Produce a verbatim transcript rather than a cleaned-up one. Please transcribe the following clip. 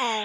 Uh-oh.